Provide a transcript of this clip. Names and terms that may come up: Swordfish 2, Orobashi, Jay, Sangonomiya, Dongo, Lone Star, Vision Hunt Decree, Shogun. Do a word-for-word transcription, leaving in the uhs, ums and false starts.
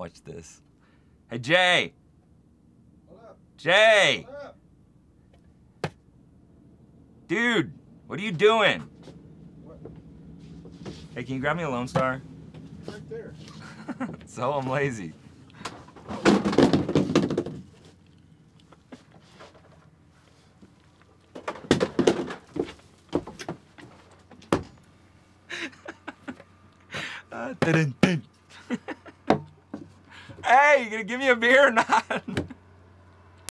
Watch this. Hey, Jay. What up? Jay. What up? Dude, what are you doing? What? Hey, can you grab me a Lone Star? Right there. So I'm lazy. Hey, you gonna give me a beer or not?